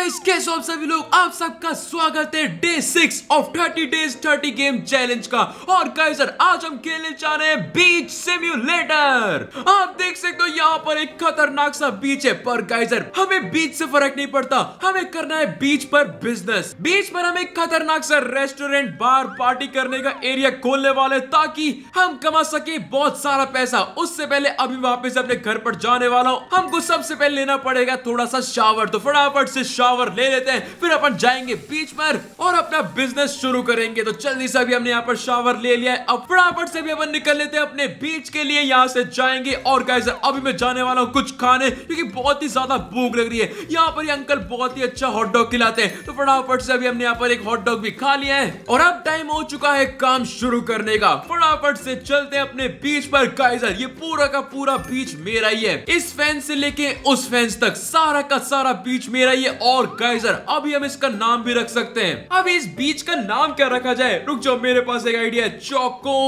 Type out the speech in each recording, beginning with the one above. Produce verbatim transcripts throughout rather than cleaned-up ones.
Guys कैसे हो आप सभी लोग, आप सबका स्वागत है day six of thirty days thirty game challenge का। और गाइस सर आज हम खेलने जा रहे हैं बीच सिम्युलेटर। आप देख सकते हो यहाँ पर एक खतरनाक सा बीच है, पर गाइस सर हमें बीच से फर्क नहीं पड़ता, हमें करना है बीच पर बिजनेस। बीच पर हम एक खतरनाक सा रेस्टोरेंट, बार, पार्टी करने का एरिया खोलने वाले ताकि हम कमा सके बहुत सारा पैसा। उससे पहले अभी वापस अपने घर पर जाने वाला हूँ, हमको सबसे पहले लेना पड़ेगा थोड़ा सा शावर, तो फटाफट से शावर ले लेते हैं, फिर अपन जाएंगे बीच पर और अपना बिजनेस शुरू करेंगे। तो जल्दी से अभी हमने यहाँ पर शावर ले लिया है, अब फटाफट से भी अपन निकल लेते हैं अपने बीच के लिए। यहाँ से जाएंगे और गाइस अभी मैं जाने वाला हूँ कुछ खाने, क्योंकि बहुत ही ज्यादा भूख लग रही है। यहाँ पर ये अंकल बहुत ही अच्छा हॉट डॉग खिलाते हैं, तो फटाफट से अभी हमने यहाँ पर एक हॉट डॉग भी खा लिया है और अब टाइम हो चुका है काम शुरू करने का। फटाफट से चलते हैं अपने बीच पर। गाइस ये पूरा का पूरा बीच मेरा ही है, इस फेंस से लेके उस फेंस तक सारा का सारा बीच मेरा ही है। और गाइस अभी हम इसका नाम भी रख सकते हैं। अब इस बीच का नाम क्या रखा जाए, रुक जाओ मेरे पास एक आइडिया है, चौको।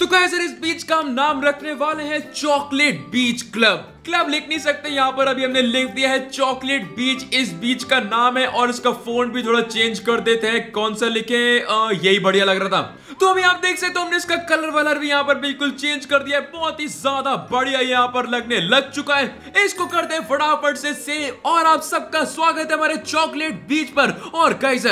तो गाइस इस बीच का हम नाम रखने वाले हैं चॉकलेट बीच क्लब। क्लब लिख नहीं सकते यहाँ पर, अभी हमने लिख दिया है चॉकलेट बीच, इस बीच का नाम है। और इसका फोन भी थोड़ा चेंज कर देते हैं, कौन सा लिखे, यही बढ़िया लग रहा था। तो अभी आप देख सकते हो हमने इसका कलर वलर भी यहाँ पर बिल्कुल चेंज कर दिया है, बहुत ही ज्यादा बढ़िया यहाँ पर लगने लग चुका है। इसको करते हैं फटाफट से सेव। और आप सबका स्वागत है हमारे चॉकलेट बीच पर। और गाइस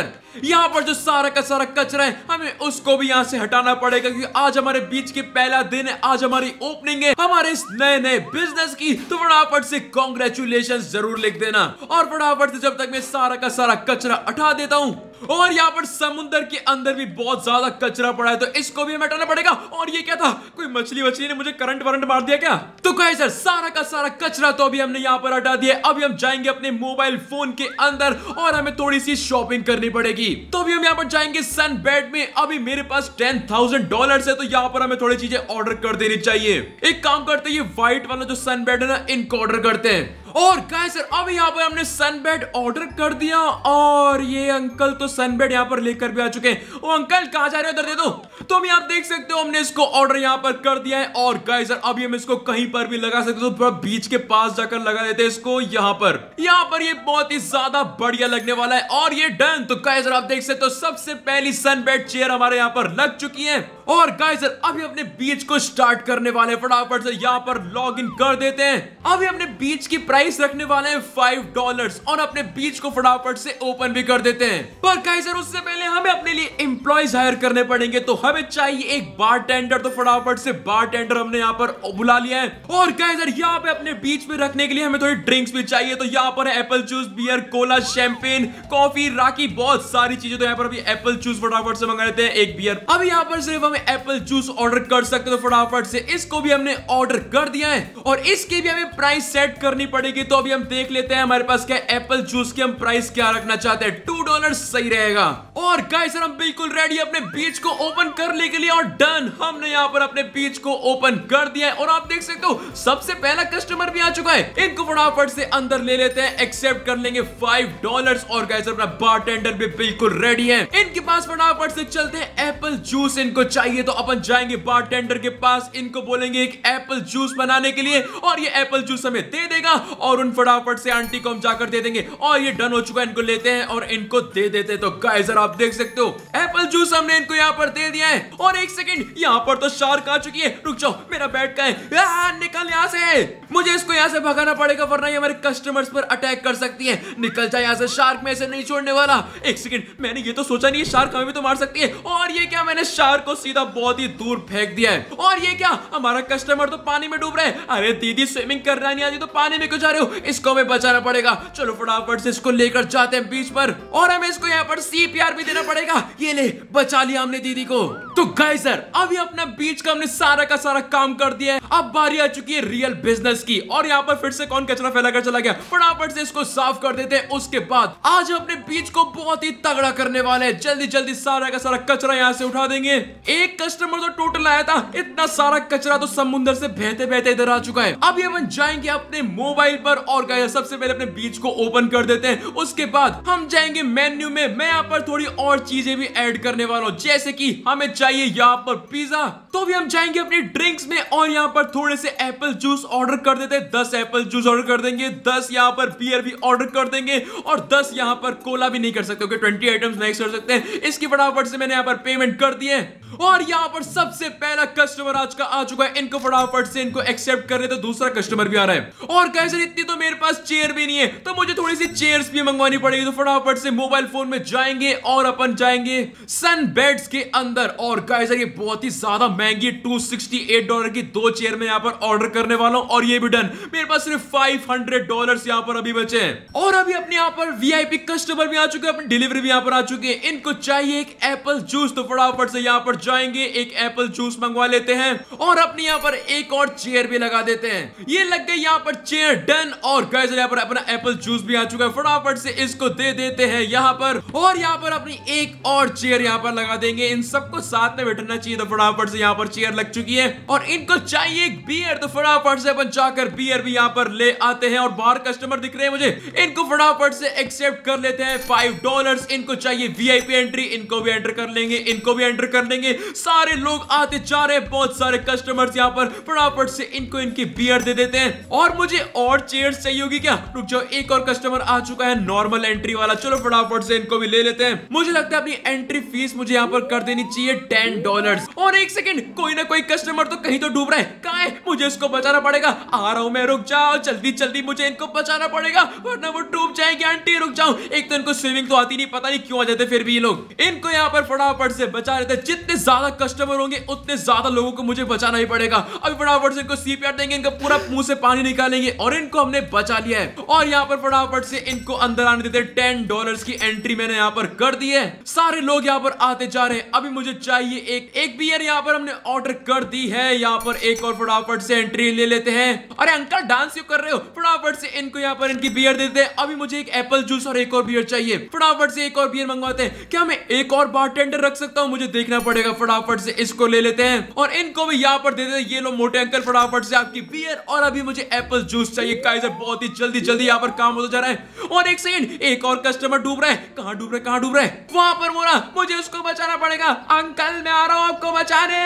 यहाँ पर जो सारा का सारा कचरा है हमें उसको भी यहाँ से हटाना पड़ेगा, क्योंकि आज हमारे बीच के पहला दिन है, आज हमारी ओपनिंग है हमारे इस नए नए बिजनेस की। तो फटाफट से कॉन्ग्रेचुलेशंस जरूर लिख देना। और फटाफट से जब तक मैं सारा का सारा कचरा हटा देता हूँ। और यहाँ पर समुद्र के अंदर भी बहुत ज्यादा कचरा पड़ा है, तो इसको भी हमें हटाना पड़ेगा। और ये क्या था, कोई मछली वछली ने मुझे करंट वरंट मार दिया क्या? तो गाइस सर सारा का सारा कचरा तो अभी हमने यहाँ पर हटा दिया। अभी हम जाएंगे अपने मोबाइल फोन के अंदर और हमें थोड़ी सी शॉपिंग करनी पड़ेगी। तो अभी हम यहाँ पर जाएंगे सन बेड में। अभी मेरे पास टेन थाउजेंड डॉलर है, तो यहाँ पर हमें थोड़ी चीजें ऑर्डर कर देनी चाहिए। एक काम करते हैं, व्हाइट वाला जो सन बेड है ना, इनको ऑर्डर करते हैं। और गाइस सर अब यहाँ पर हमने सनबेड ऑर्डर कर दिया, और ये अंकल तो सनबेड यहाँ पर लेकर भी आ चुके हैं। ओ अंकल कहाँ जा रहे हो, उधर दे दो। तो हम आप देख सकते हो हमने इसको ऑर्डर यहाँ पर कर दिया है। और गाइस सर अभी हम इसको कहीं पर भी लगा सकते हो, तो बीच के पास जाकर लगा देते हैं इसको। यहाँ पर यहाँ पर ये बहुत ही ज्यादा बढ़िया लगने वाला है। और ये डन। तो गाइस सर आप देख सकते हो सबसे पहली सनबेड चेयर हमारे यहाँ पर लग चुकी है। और गाइस सर अभी अपने बीच को स्टार्ट करने वाले, फटाफट से यहाँ पर लॉग इन कर देते हैं। अभी अपने बीच की प्राइस रखने वाले हैं फाइव डॉलर्स, और अपने बीच को फटाफट से ओपन भी कर देते हैं। पर गाइस सर उससे पहले हमें अपने लिए एम्प्लॉयज हायर करने पड़ेंगे, तो हमें चाहिए एक बारटेंडर। तो फटाफट से बारटेंडर हमने यहाँ पर बुला लिया है। और गाइस सर यहाँ पे अपने बीच में रखने के लिए हमें थोड़ी ड्रिंक्स भी चाहिए, तो यहाँ पर apple juice, beer, cola, champagne, coffee, राखी, बहुत सारी चीजें। तो यहाँ पर अभी एप्पल जूस फटाफट से मंगा लेते हैं, एक बियर। अभी यहाँ पर सिर्फ एप्पल जूस ऑर्डर कर सकते हो, तो फटाफट से इसको भी हमने ऑर्डर कर दिया है। और इसकी भी हमें प्राइस सेट करनी पड़ेगी, तो अभी हम देख लेते हैं हमारे पास क्या एप्पल जूस की हम प्राइस क्या रखना चाहते हैं। टू डॉलर सही रहेगा। और गाइस सर हम बिल्कुल रेडी अपने बीच को ओपन करने के लिए। और डन, हमने यहाँ पर अपने बीच को ओपन कर दिया है। और आप देख सकते हो सबसे पहला कस्टमर भी आ चुका है। इनको फटाफट से अंदर ले लेते हैं, एक्सेप्ट कर लेंगे फाइव डॉलर्स। और गाइस सर अपना बारटेंडर भी बिल्कुल रेडी है, इनके पास फटाफट से चलते हैं। एप्पल जूस इनको चाहिए, तो अपन जाएंगे बारटेंडर के पास, इनको बोलेंगे एक एप्पल जूस बनाने के लिए, और ये एप्पल जूस हमें दे देगा। और उन फटाफट से आंटी को हम जाकर दे देंगे। और ये डन हो चुका है, इनको लेते हैं और इनको दे देते हैं। तो गाइस सर आप देख सकते हो एप्पल जूस हमने इनको यहाँ पर दे दिया है। और एक सेकंड, यहाँ पर तो शार्क आ चुकी है, रुक जाओ मेरा बैट का है, आ, निकल यहाँ से, मुझे इसको यहाँ से भगाना पड़ेगा वरना ये हमारे कस्टमर्स पर अटैक कर सकती है। निकल जाए यहाँ से, शार्क में ऐसे नहीं छोड़ने वाला। एक सेकंड, मैंने ये तो सोचा नहीं शार्क हमें भी तो मार सकती है। और ये क्या, मैंने शार्क को सीधा बहुत ही दूर फेंक दिया है। और ये क्या, हमारा कस्टमर तो पानी में डूब रहा है। अरे दीदी स्विमिंग करना नहीं आती तो पानी में क्यों जा रहे हो, इसको हमें बचाना पड़ेगा। चलो फटाफट से इसको लेकर जाते हैं बीच पर, और हमें इसको यहाँ पर सीपीआर भी देना पड़ेगा। ये ले, बचा लिया हमने दीदी को। तो गाइस सर अभी अपना बीच का हमने सारा का सारा काम कर दिया है। अब बारी आ चुकी है रियल बिजनेस की। और यहाँ पर फिर से कौन कचरा फैलाकर चला गया, फटाफट से इसको साफ कर देते हैं। उसके बाद आज अपने बीच को बहुत ही तगड़ा करने वाले हैं। जल्दी जल्दी सारा का सारा कचरा यहाँ से उठा देंगे। एक कस्टमर तो टोटल आया था, इतना सारा कचरा तो समुद्र से बहते बहते इधर आ चुका है। अभी अपन जाएंगे अपने मोबाइल पर, और गाइस सबसे पहले अपने बीच को ओपन कर देते हैं। उसके बाद हम जाएंगे मेन्यू में, मैं यहाँ पर थोड़ी और चीजें भी एड करने वाला हूँ, जैसे की हमें चाहिए यहाँ पर पिज्जा, तो भी हम जाएंगे अपने ड्रिंक्स में और यहाँ पर थोड़े से एप्पल जूस ऑर्डर कर देते हैं। दस एप्पल जूस ऑर्डर कर देंगे, दस यहाँ पर बियर भी ऑर्डर कर देंगे और दस यहाँ पर कोला भी नहीं कर सकते। ट्वेंटी आइटम्स मैक्स कर सकते हैं। इसकी फटाफट से मैंने यहाँ पर पेमेंट कर दी है और यहाँ पर सबसे पहला कस्टमर आज का आ चुका है। इनको फटाफट से इनको एक्सेप्ट कर रहे, तो दूसरा कस्टमर भी आ रहा है। और गाइस इतनी तो मेरे पास चेयर भी नहीं है, तो मुझे थोड़ी सी चेयर्स भी मंगवानी पड़ेगी। तो फटाफट से मोबाइल फोन में जाएंगे और अपन जाएंगे सन बेड्स के अंदर। और गाइस ये बहुत ही ज्यादा महंगी दो सौ अड़सठ डॉलर की दो चेयर में यहाँ पर ऑर्डर करने वाला हूँ और ये भी डन। मेरे पास सिर्फ पाँच सौ डॉलर यहाँ पर अभी बचे हैं। और अभी अपने यहाँ पर वीआईपी कस्टमर भी आ चुके हैं, अपनी डिलीवरी भी यहाँ पर आ चुकी है। इनको चाहिए एक एप्पल जूस, तो फटाफट से यहाँ पर जाएंगे एक एप्पल जूस मंगवा लेते हैं और अपने यहाँ पर एक और चेयर भी लगा देते हैं। ये लग गई यहाँ पर चेयर, डन। और गाइस यहाँ पर अपना एप्पल जूस भी आ चुका है, फटाफट से इसको दे देते हैं यहाँ पर। और यहाँ पर अपनी एक और चेयर यहाँ पर लगा देंगे। इन सबको साथ में बैठना चाहिए, तो फटाफट से यहाँ पर चेयर लग चुकी है। और इनको चाहिए एक बियर, तो फटाफट से अपन जाकर बियर भी यहाँ पर ले आते हैं। और बाहर कस्टमर दिख रहे हैं मुझे, इनको फटाफट से एक्सेप्ट कर लेते हैं। फाइव डॉलर इनको चाहिए वीआईपी एंट्री, इनको भी एंटर कर लेंगे, इनको भी एंटर कर लेंगे। सारे लोग आते जा रहे हैं, बहुत सारे कस्टमर्स यहाँ पर। फटाफट से इनको इनकी बियर दे देते हैं। और मुझे और चेयर्स चाहिए होगी क्या? रुक जाओ, एक और कस्टमर आ चुका है नॉर्मल एंट्री वाला। चलो फटाफट से इनको भी ले लेते हैं। मुझे लगता है अपनी एंट्री फीस मुझे यहाँ पर कर देनी चाहिए टेन डॉलर। और एक सेकेंड, कोई ना कोई कस्टमर तो कहीं तो डूब रहा है। कहाँ है? मुझे इसको बचाना पड़ेगा। आ रहा हूँ मैं, रुक जाओ। जल्दी जल्दी मुझे इनको बचाना पड़ेगा वरना वो डूब जाएंगे। आंटी रुक जाओ, एक तो इनको स्विमिंग तो आती नहीं, पता नहीं क्यों आ जाते फिर भी ये लोग। इनको यहाँ पर फटाफट से बचा लेते हैं। जितने ज्यादा कस्टमर होंगे उतने ज्यादा लोगों को मुझे बचाना ही पड़ेगा। अभी फटाफट से इनको सीपीआर देंगे, इनका पूरा मुंह से पानी निकालेंगे। और इनको हमने बचा लिया है। और यहाँ पर फटाफट से इनको अंदर आने देते हैं। टेन डॉलर्स की एंट्री मैंने यहाँ पर कर दी है। सारे लोग यहाँ पर आते जा रहे हैं। अभी मुझे चाहिए एक एक बियर, यहाँ पर हमने ऑर्डर कर दी है। यहाँ पर एक और फटाफट से एंट्री ले लेते हैं। अरे अंकल डांस क्यों कर रहे हो? फटाफट से इनको यहाँ पर इनकी बियर देते हैं। अभी मुझे एक एप्पल जूस और एक और बियर चाहिए। फटाफट से एक और बियर मंगवाते हैं। क्या मैं एक और बारटेंडर रख सकता हूँ? मुझे देखना पड़ेगा। फटाफट से इसको ले लेते हैं और इनको भी यहाँ पर दे देते हैं। ये लो मोटे अंकल, फटाफट से आपकी बियर। और अभी मुझे एप्पल जूस चाहिए। काइजर बहुत ही जल्दी जल्दी यहाँ पर काम होता जा रहा है। और एक सेकंड, एक और कस्टमर डूब रहा है। कहाँ डूब रहा है? कहाँ डूब रहा है? वहां पर मोरा, मुझे उसको बचाना पड़ेगा। अंकल मैं आ रहा हूँ आपको बचाने।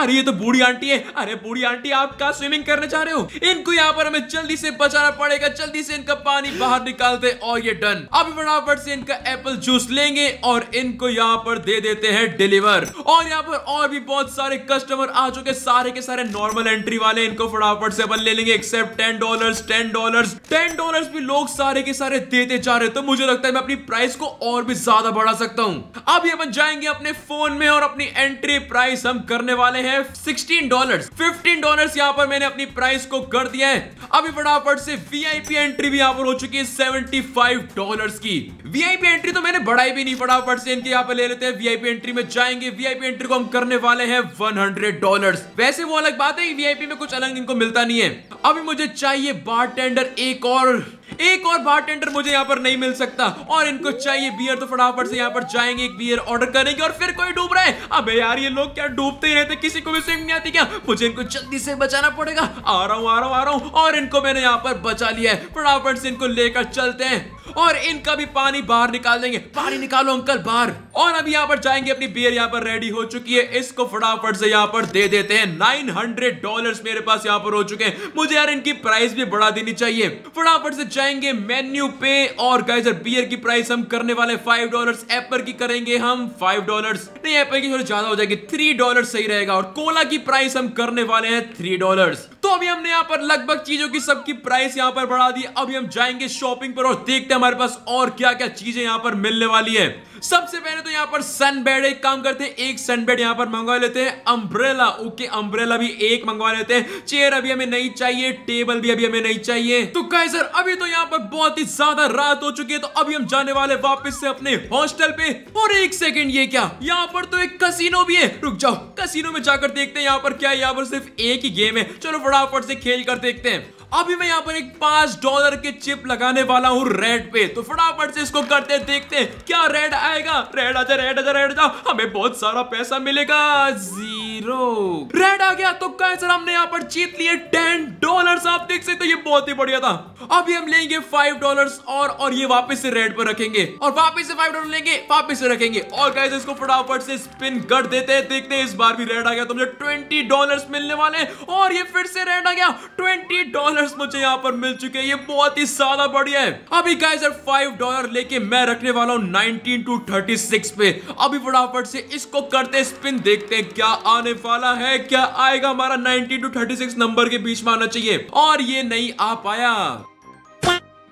अरे ये तो बूढ़ी आंटी है। अरे बूढ़ी आंटी, आप कहाँ स्विमिंग करने जा रहे हो? इनको यहाँ पर हमें जल्दी से बचाना पड़ेगा। जल्दी से इनका पानी बाहर निकालते और ये डन। अभी फटाफट से इनका एप्पल जूस लेंगे और इनको यहाँ पर दे देते हैं डिलीवर। और यहाँ पर और भी बहुत सारे कस्टमर आ चुके, सारे के सारे नॉर्मल एंट्री वाले। इनको फटाफट से अपन ले लेंगे, accept ten dollars ten dollars ten dollars भी लोग सारे के सारे देते जा रहे। तो मुझे लगता है मैं अपनी प्राइस को और भी ज्यादा बढ़ा सकता हूँ। अभी अपन जाएंगे अपने फोन में और अपनी एंट्री प्राइस हम करने वाले हैं सिक्सटीन डॉलर्स। फिफ्टीन डॉलर्स यहाँ पर मैंने अपनी प्राइस को कर दिया है। अभी फटाफट से वीआईपी एंट्री भी यहाँ पर हो चुकी है सेवेंटी फाइव डॉलर्स की। वीआईपी एंट्री तो मैंने बढ़ाई भी नहीं। फटाफट से इनके यहाँ पर ले लेते हैं। वीआईपी एंट्री में जाएंगे, वीआईपी एंट्री को हम करने वाले हैं हंड्रेड डॉलर्स। वैसे वो अलग बात है, वीआईपी में कुछ अलग इनको मिलता नहीं है। अभी मुझे चाहिए बारटेंडर, एक और एक और बारटेंडर मुझे यहाँ पर नहीं मिल सकता। और इनको चाहिए बियर, तो फटाफट से यहाँ पर जाएंगे, एक बियर ऑर्डर करेंगे। और फिर कोई डूब रहा है। अबे यार ये लोग क्या डूबते ही रहते, किसी को भी स्विमिंग नहीं आती क्या? मुझे इनको जल्दी से बचाना पड़ेगा। आ रहा हूँ आ रहा हूँ आ रहा हूँ और इनको मैंने यहाँ पर बचा लिया है। फटाफट से इनको लेकर चलते हैं और इनका भी पानी बाहर निकाल देंगे। पानी निकालो अंकल बाहर। और अभी यहाँ पर जाएंगे, अपनी बियर यहाँ पर रेडी हो चुकी है। इसको फटाफट से यहाँ पर दे देते हैं। नाइन हंड्रेड डॉलर मेरे पास यहाँ पर हो चुके हैं। मुझे यार इनकी प्राइस भी बढ़ा देनी चाहिए। फटाफट से जाएंगे मेन्यू पे। और गाइजर बियर की प्राइस हम करने वाले फाइव डॉलर्स। एप्पल की करेंगे हम फाइव डॉलर्स, नहीं एप्पल की थोड़ी ज्यादा हो जाएगी, थ्री डॉलर सही रहेगा। और कोला की प्राइस हम करने वाले हैं थ्री डॉलर्स। तो अभी हमने यहाँ पर लगभग चीजों की सबकी प्राइस यहाँ पर बढ़ा दी। अभी हम जाएंगे शॉपिंग पर और देखते हैं हमारे पास और क्या क्या चीजें यहाँ पर मिलने वाली है। सबसे पहले तो यहाँ पर सनबेड, एक काम करते हैं एक सनबेड यहाँ पर मंगवा लेते हैं। अम्ब्रेला, ओके अम्ब्रेला भी एक मंगवा लेते हैं। चेयर अभी हमें नहीं चाहिए, टेबल भी अभी हमें नहीं चाहिए। तो गाइजर अभी तो यहाँ पर बहुत ही ज्यादा रात हो चुकी है। तो अभी हम जाने वाले वापस से अपने हॉस्टल पे। और एक सेकंड, ये क्या? यहाँ पर तो एक कसीनो भी है। रुक जाओ, कसीनो में जाकर देखते हैं यहाँ पर क्या है। यहाँ पर सिर्फ एक ही गेम है, चलो फटाफट से खेल कर देखते हैं। अभी मैं यहाँ पर एक पांच डॉलर के चिप लगाने वाला हूँ रेड पे। तो फटाफट से इसको करते देखते हैं क्या रेड आएगा। रेड आजा रेड आजा रेड आजा, हमें बहुत सारा पैसा मिलेगा। जीरो, रेड आ गया। तो गाइस हमने यहाँ पर जीत लिए टेन डॉलर्स, आप देख सकते हो, ये बहुत ही बढ़िया था। अभी हम लेंगे फाइव डॉलर्स और और ये वापस से रेड पर रखेंगे और वापस से फाइव डॉलर लेंगे, वापस से रखेंगे। और गाइस इसको फटाफट से स्पिन कर देते हैं, देखते हैं इस बार भी रेड आ गया तो मुझे ट्वेंटी डॉलर्स मिलने वाले हैं। और ये फिर से रेड आ गया, ट्वेंटी डॉलर्स मुझे यहाँ पर मिल चुके हैं, ये बहुत ही ज्यादा बढ़िया है। अभी गाइस फाइव डॉलर लेके मैं रखने वाला हूँ नाइनटीन टू थर्टी सिक्स पे। अभी फटाफट से इसको करते स्पिन, देखते हैं क्या आने वाला है, क्या आएगा। हमारा nineteen two thirty six number के बीच में आना चाहिए और ये नहीं आ पाया।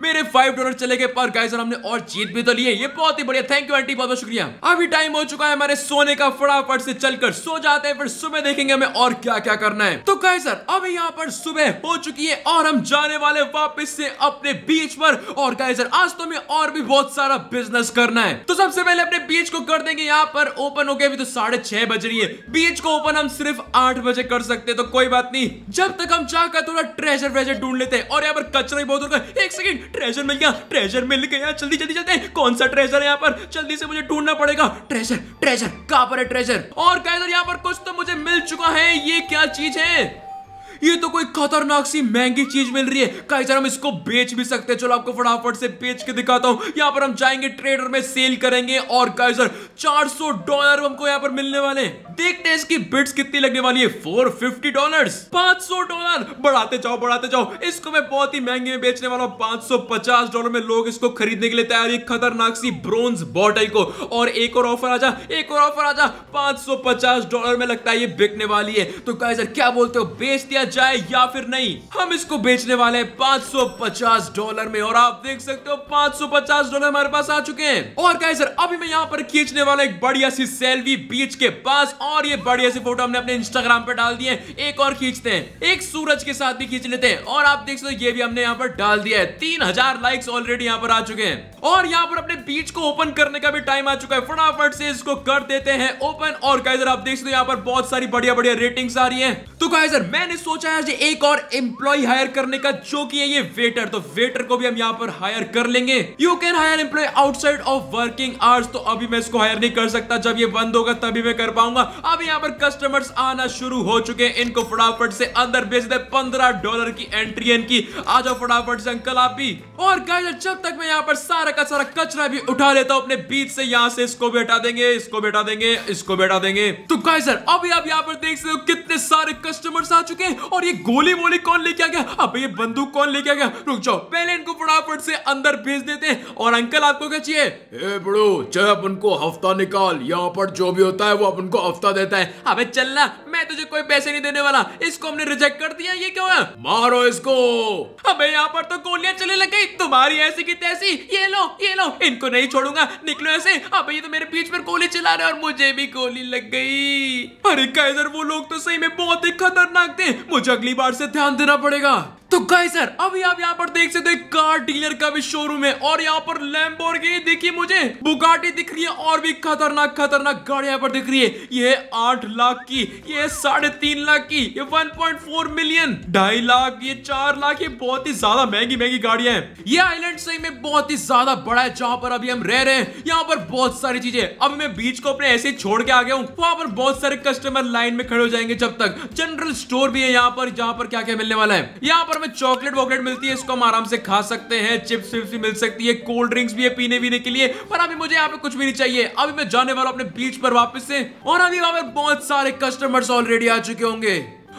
मेरे फाइव डॉलर चले गए पर गाइस हमने और जीत भी तो लिए, ये बहुत ही बढ़िया। थैंक यू आंटी, बहुत बहुत शुक्रिया। अभी टाइम हो चुका है हमारे सोने का, फटाफट से चलकर सो जाते हैं, फिर सुबह देखेंगे हमें और क्या क्या करना है। तो गाइस अभी यहाँ पर सुबह हो चुकी है और हम जाने वाले वापस से अपने बीच पर। और गाइस आज तो हमें और भी बहुत सारा बिजनेस करना है, तो सबसे पहले अपने बीच को कर देंगे यहाँ पर ओपन। हो गया अभी तो साढ़े छह बज रही है, बीच को ओपन हम सिर्फ आठ बजे कर सकते हैं, तो कोई बात नहीं, जब तक हम चाहकर थोड़ा ट्रेजर व्रेजर ढूंढ लेते हैं। और यहाँ पर कचरा ही बहुत होगा, एक सेकेंड, ट्रेजर मिल गया, ट्रेजर मिल गया, जल्दी जल्दी चलते हैं। कौन सा ट्रेजर है यहाँ पर, जल्दी से मुझे ढूंढना पड़ेगा। ट्रेजर ट्रेजर कहाँ पर है ट्रेजर। और गाइस यहाँ पर कुछ तो मुझे मिल चुका है, ये क्या चीज है, ये तो कोई खतरनाक सी महंगी चीज मिल रही है। गाइस हम इसको बेच भी सकते हैं, चलो आपको फटाफट से बेच के दिखाता हूँ। यहाँ पर हम जाएंगे ट्रेडर में, सेल करेंगे और गाइस चार सौ डॉलर हमको यहाँ पर मिलने वाले। देखते हैं इसकी बिट्स कितनी लगने वाली है, फोर फिफ्टी डॉलर्स, पांच सौ डॉलर, बढ़ाते जाओ बढ़ाते जाओ। इसको मैं बहुत ही महंगे में बेचने वाला हूँ, पांच सौ पचास डॉलर में लोग इसको खरीदने के लिए तैयार, ये खतरनाक सी ब्रोंज बॉटल को। और एक और ऑफर आजा, एक और ऑफर आजा, पांच सौ पचास डॉलर में लगता है ये बिकने वाली है। तो गाइस क्या बोलते हो, बेच दिया जाए या फिर नहीं। हम इसको बेचने वाले हैं पांच सौ पचास डॉलर में और आप देख सकते हो पांच सौ पचास डॉलर हमारे पास आ चुके हैं। और गाइस अभी मैं यहाँ पर खींचने वाला एक बढ़िया सी सेल्फी बीच के पास, और ये बढ़िया सी फोटो हमने अपने इंस्टाग्राम पे डाल दी है। एक और खींचते हैं, एक सूरज के साथ भी खींच लेते हैं और आप देख सकते हो ये भी हमने यहाँ पर डाल दिया है। तीन हजार लाइक्स ऑलरेडी यहाँ पर आ चुके हैं। और यहाँ पर अपने बीच को ओपन करने का भी टाइम आ चुका है, फटाफट से इसको कर देते हैं ओपन। और गाइस आप देख सकते हो यहाँ पर बहुत सारी बढ़िया बढ़िया रेटिंग्स आ रही हैं। तो गाइस मैंने सोचा है आज एक और एम्प्लॉय हायर करने का, जो कि है ये वेटर, तो वेटर को भी हम यहाँ पर हायर कर लेंगे। You can hire employ outside of working hours, तो अभी मैं इसको हायर नहीं कर सकता, जब ये बंद होगा तभी मैं कर पाऊंगा। अभी यहाँ पर कस्टमर्स आना शुरू हो चुके हैं, इनको फटाफट से अंदर भेज दे। पंद्रह डॉलर की एंट्री इनकी, आ जाओ फटाफट से अंकल आप भी। और गाइस जब तक मैं यहाँ पर सारा का सारा कचरा भी उठा लेता हूँ अपने बीच से, यहाँ से इसको भी हटा देंगे, इसको भी हटा देंगे, इसको भी हटा देंगे। तो गाइस अभी आप यहाँ पर देख सकते हो कितने सारे कस्टमर्स आ चुके हैं। और ये गोली मोली कौन लेके आ गया, अब ये बंदूक कौन लेके आ गया, रुक जाओ पहले इनको फटाफट से अंदर भेज देते हैं। और अंकल आपको क्या चाहिए, ए बड़ो चल अपन को हफ्ता निकाल, यहाँ पर जो भी होता है वो अपन को हफ्ता देता है। अबे चलना, मैं तुझे कोई पैसे नहीं देने वाला। इसको हमने रिजेक्ट कर दिया, ये क्यों है, मारो इसको। अबे यहाँ पर तो गोलियां चलने लग गई, तुम्हारी ऐसी की तैसी, ये लो ये लो, इनको नहीं छोड़ूंगा, निकलो ऐसे। अब ये तो मेरे बीच पर गोली चला रहे और मुझे भी गोली लग गई। अरे काइजर वो लोग तो सही में बहुत ही खतरनाक थे, मुझे अगली बार से ध्यान देना पड़ेगा। तो गाइस अभी आप यहाँ पर देख सकते हो एक कार डीलर का भी शोरूम है और यहाँ पर लैम्बोर्गिनी देखिए, मुझे बुगाटी दिख रही है और भी खतरनाक खतरनाक गाड़ी यहाँ पर दिख रही है। ये आठ लाख की, ये साढ़े तीन लाख की, ये वन पॉइंट फोर मिलियन, ढाई लाख, ये चार लाख, ये बहुत ही ज्यादा महंगी महंगी गाड़ियां हैं। ये आइलैंड सही में बहुत ही ज्यादा बड़ा है जहाँ पर अभी हम रह रहे हैं, यहाँ पर बहुत सारी चीजें। अभी मैं बीच को अपने ऐसे छोड़ के आ गया हूँ, वहां पर बहुत सारे कस्टमर लाइन में खड़े हो जाएंगे जब तक। जनरल स्टोर भी है यहाँ पर, जहाँ पर क्या क्या मिलने वाला है, यहाँ पर हमें चॉकलेट वॉकलेट मिलती है, इसको हम आराम से खा सकते हैं, चिप्स विप्स भी मिल सकती है, कोल्ड ड्रिंक्स भी है पीने पीने के लिए। पर अभी मुझे यहाँ पे कुछ भी नहीं चाहिए, अभी मैं जाने वाला हूँ अपने बीच पर वापस से। और अभी वहाँ पर बहुत सारे कस्टमर्स ऑलरेडी आ चुके होंगे।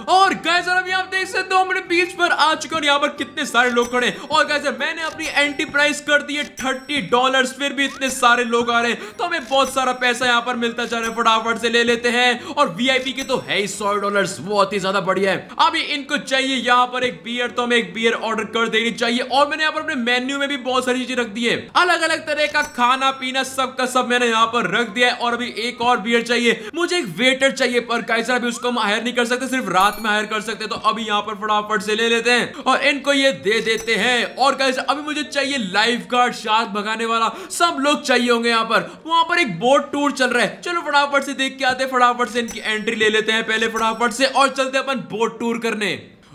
और गाइस अभी आप देख सकते हो हमने बीच पर आ चुके हैं और यहाँ पर कितने सारे लोग खड़े। और गाइस मैंने अपनी एंट्री प्राइस कर दी है थर्टी डॉलर्स, फिर भी इतने सारे लोग आ रहे हैं तो हमें बहुत सारा पैसा यहाँ पर मिलता जा रहा है, फटाफट से ले लेते हैं। और वीआईपी के तो है ही सौ डॉलर्स, बहुत ही ज्यादा बढ़िया है। अभी इनको चाहिए यहाँ पर एक बियर, तो हमें एक बियर ऑर्डर कर देनी चाहिए। और मैंने यहाँ पर अपने मेन्यू में भी बहुत सारी चीजें रख दी है, अलग अलग तरह का खाना पीना सब का सब मैंने यहाँ पर रख दिया है। और अभी एक और बियर चाहिए, मुझे एक वेटर चाहिए पर गाइस अभी उसको हम हायर नहीं कर सकते, सिर्फ रात में हायर कर सकते हैं, तो अभी यहाँ पर फटाफट से ले लेते हैं और इनको ये दे देते हैं। और गाइस अभी मुझे चाहिए लाइफगार्ड, शार्क भगाने वाला, सब लोग चाहिए होंगे यहाँ पर। वहाँ पर एक बोट टूर चल रहा है, चलो फटाफट से देख के आते हैं, फटाफट से इनकी एंट्री ले लेते हैं पहले फटाफट से और चलते हैं अपन बोट टूर करने।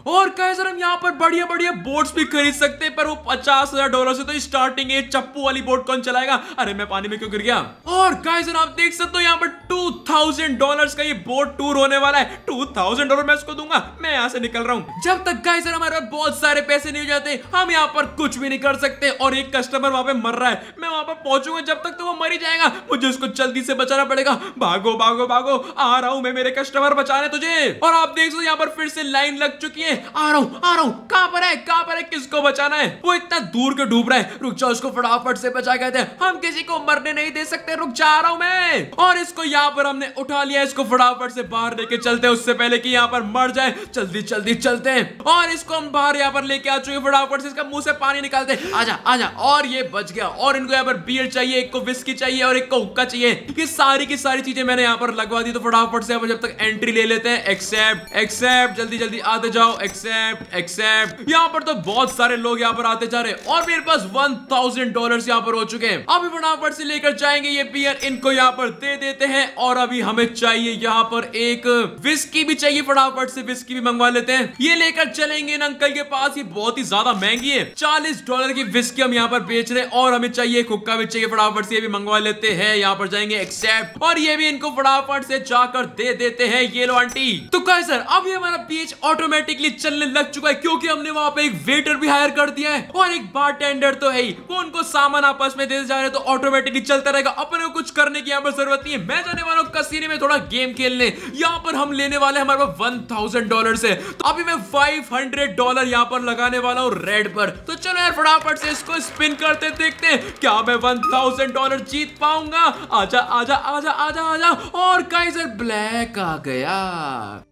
और गाइस हम यहाँ पर बढ़िया बढ़िया बोट्स भी खरीद सकते हैं, पर वो पचास हजार डॉलर से तो स्टार्टिंग है। चप्पू वाली बोट कौन चलाएगा? अरे मैं पानी में क्यों गिर गया। और गाइस आप देख सकते हो यहाँ पर टू थाउजेंड डॉलर का ये बोट टूर होने वाला है। टू थाउजेंड डॉलर मैं उसको दूंगा। मैं यहाँ से निकल रहा हूँ। जब तक गाइस हमारे पास बहुत सारे पैसे नहीं हो जाते हम यहाँ पर कुछ भी नहीं कर सकते। और एक कस्टमर वहाँ पे मर रहा है, मैं वहाँ पर पहुंचूंगा जब तक तो वो मर ही जाएगा। मुझे उसको जल्दी से बचाना पड़ेगा। भागो भागो भागो, आ रहा हूँ मैं, मेरे कस्टमर बचाने तुझे। और आप देख सकते यहाँ पर फिर से लाइन लग चुकी है। आ रहा हूँ आ रहा हूँ, कहाँ पर है कहाँ पर है, किसको बचाना है? वो इतना दूर के डूब रहा है, रुक जाओ उसको फटाफट से बचा के आते हैं। हम किसी को मरने नहीं दे सकते, रुक जा रहा हूँ मैं। और इसको यहाँ पर हमने उठा लिया, इसको फटाफट से बाहर लेके चलते हैं उससे पहले कि यहाँ पर मर जाए। जल्दी जल्दी चलते हैं और इसको हम बाहर यहाँ पर लेके आ चुके हैं। फटाफट से इसका मुंह से पानी निकालते हैं। आजा आजा, और ये बच गया। और इनको यहाँ पर बियर चाहिए, एक को विस्की चाहिए और एक को हुक्का चाहिए। ये सारी की सारी चीजें मैंने यहाँ पर लगवा दी। तो फटाफट से जब तक एंट्री ले लेते हैं। एक्सेप्ट एक्सेप्ट, जल्दी जल्दी आते जाओ। एक्सेप्ट एक्सेप्ट, यहाँ पर तो बहुत सारे लोग यहाँ पर आते जा रहे। और मेरे पास वन थाउजेंड डॉलर यहाँ पर हो चुके हैं। अभी फटाफट से लेकर जाएंगे ये बियर, इनको यहाँ पर दे देते हैं। और अभी हमें चाहिए यहाँ पर एक विस्की भी चाहिए। फटाफट से विस्की भी मंगवा लेते हैं। ये लेकर चलेंगे इन अंकल के पास, ये बहुत ही ज्यादा महंगी है। चालीस डॉलर की विस्की हम यहाँ पर बेच रहे हैं। और हमें चाहिए एक हुक्का भी चाहिए। फटाफट से ये भी मंगवा लेते हैं। यहाँ पर जाएंगे एक्सेप्ट, और ये भी इनको फटाफट से जाकर दे देते हैं। ये लो आंटी। तो गाइस सर अभी हमारा बीच ऑटोमेटिकली चलने लग चुका है, क्योंकि हमने वहाँ पे एक वेटर भी हायर कर दिया है और एक बारटेंडर तो है ही। वो उनको सामान आपस में देते जा रहे हैं, तो ऑटोमेटिकली चलता रहेगा। अपने को कुछ करने की यहाँ पर जरूरत नहीं है। मैं जाने वाला हूँ कसीने में थोड़ा गेम खेलने। यहाँ पर हम लेने वाले हमारे पास वन थाउजेंड डॉलर से, तो अभी मैं फाइव हंड्रेड डॉलर यहाँ पर लगाने वाला हूँ रेड पर। तो चलो यार फटाफट से इसको स्पिन करते देखते हैं क्या मैं वन थाउजेंड डॉलर जीत पाऊंगा। आजा आजा आजा आजा आजा। और गाइस यार ब्लैक आ गया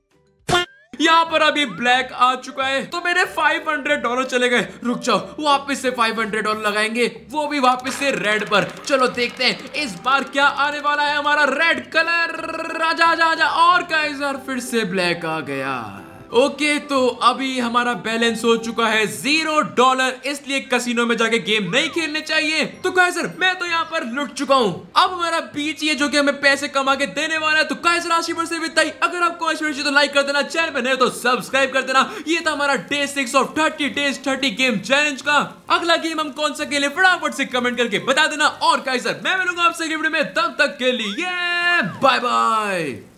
यहाँ पर, अभी ब्लैक आ चुका है। तो मेरे पाँच सौ डॉलर चले गए। रुक जाओ, वापस से पाँच सौ डॉलर लगाएंगे, वो भी वापस से रेड पर। चलो देखते हैं इस बार क्या आने वाला है हमारा रेड कलर। आजा आजा आजा। और गाइस यार फिर से ब्लैक आ गया। ओके okay, तो अभी हमारा बैलेंस हो चुका है जीरो डॉलर, इसलिए कसिनो में जाके गेम नहीं खेलने चाहिए। तो गाइस सर मैं तो यहाँ पर लुट चुका हूँ। अब हमारा बीच ये जो कि हमें पैसे कमा के देने वाला है। तो गाइस सर राशि पर से बिताई, अगर आपको अच्छी लगी तो लाइक कर देना, चैनल पे नए तो सब्सक्राइब कर देना। ये था हमारा day six of thirty days thirty game challenge का। अगला गेम हम कौन सा खेले फटाफट से कमेंट करके बता देना। और गाइस सर मैं मिलूंगा आपसे अगली वीडियो में, तब तक के लिए बाय बाय।